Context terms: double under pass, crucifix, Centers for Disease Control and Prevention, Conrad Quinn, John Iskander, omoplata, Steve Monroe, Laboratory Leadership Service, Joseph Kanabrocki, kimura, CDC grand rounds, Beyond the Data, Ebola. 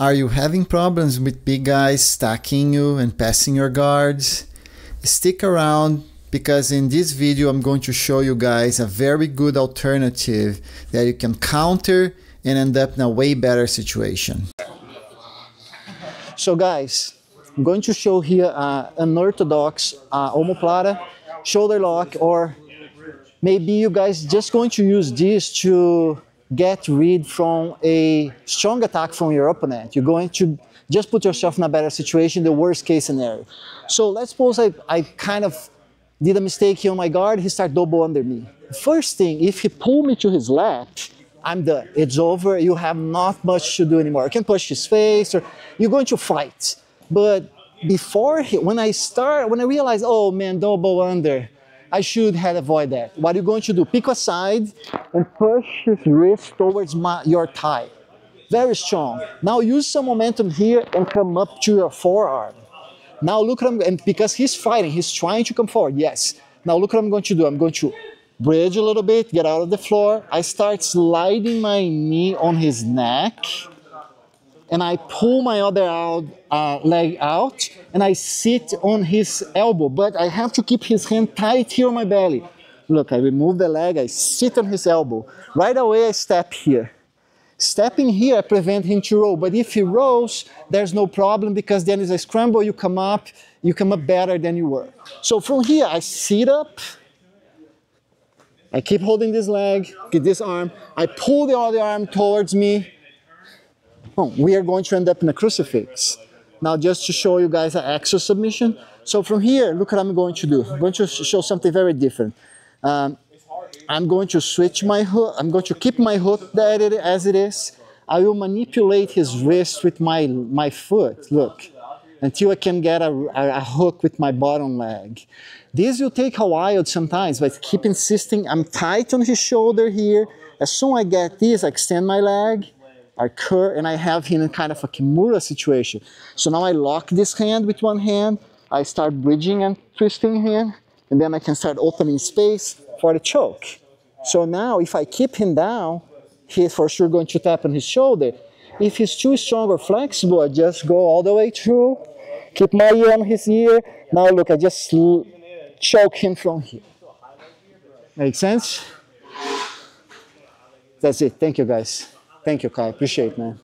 Are you having problems with big guys stacking you and passing your guards? Stick around, because in this video I'm going to show you guys a very good alternative that you can counter and end up in a way better situation. So guys, I'm going to show here an orthodox omoplata, shoulder lock, or maybe you guys just going to use this to get rid from a strong attack from your opponent. You're going to just put yourself in a better situation, the worst case scenario. So let's suppose I kind of did a mistake here on my guard, he started double under me. First thing, if he pulled me to his lap, I'm done, it's over, you have not much to do anymore. I can push his face, or you're going to fight. But before, when I realize, oh man, double under, I should have avoided that. What are you going to do? Pick a side and push his wrist towards your thigh. Very strong. Now use some momentum here and come up to your forearm. Now look at him, and because he's fighting, he's trying to come forward, yes. Now look what I'm going to do. I'm going to bridge a little bit, get out of the floor. I start sliding my knee on his neck, and I pull my other leg out, and I sit on his elbow, but I have to keep his hand tight here on my belly. Look, I remove the leg, I sit on his elbow. Right away, I step here. Stepping here, I prevent him to roll, but if he rolls, there's no problem, because then it's a scramble, you come up better than you were. So from here, I sit up, I keep holding this leg, get this arm, I pull the other arm towards me. We are going to end up in a crucifix. Now just to show you guys an axial submission. So from here, look what I'm going to do. I'm going to show something very different. I'm going to switch my hook. I'm going to keep my hook there as it is. I will manipulate his wrist with my foot, look, until I can get a hook with my bottom leg. This will take a while sometimes, but keep insisting. I'm tight on his shoulder here. As soon as I get this, I extend my leg. I curl, and I have him in kind of a kimura situation. So now I lock this hand with one hand, I start bridging and twisting here, and then I can start opening space for the choke. So now if I keep him down, he is for sure going to tap on his shoulder. If he's too strong or flexible, I just go all the way through, keep my ear on his ear. Now look, I just choke him from here. Make sense? That's it. Thank you guys. Thank you, Kai. Appreciate it, man.